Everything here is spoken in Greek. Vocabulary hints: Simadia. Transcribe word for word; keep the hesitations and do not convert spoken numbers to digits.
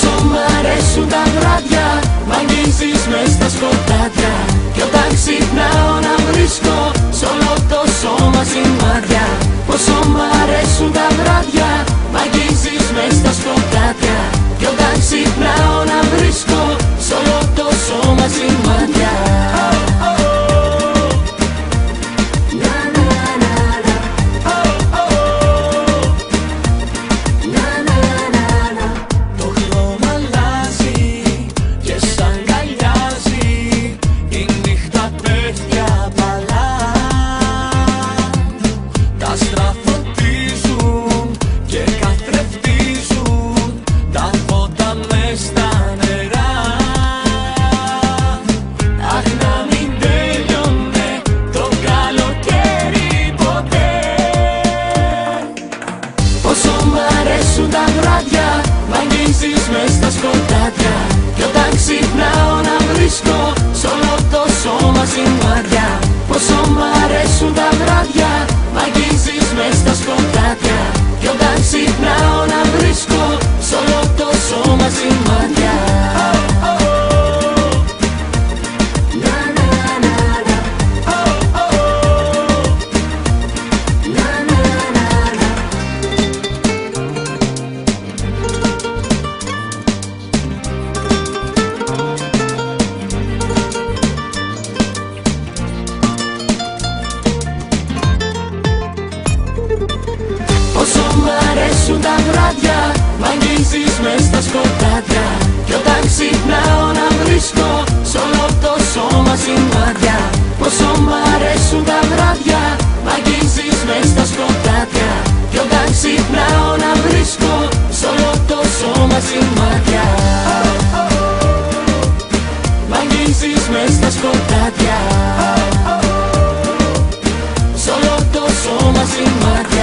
σου μ' αρέσουν τα βράδια, μ' αγγίζεις μες στα σκοτάδια. Κι όταν ξυπνάω να βρίσκω σ' όλο το σώμα σημάδια. Πόσο μ' αρέσουν τα βράδια, μ' αγγίζεις μες στα σκοτάδια. Κι όταν ξυπνάω να βρίσκω σ' όλο το σώμα σημάδια. Solo dos somos sin marca.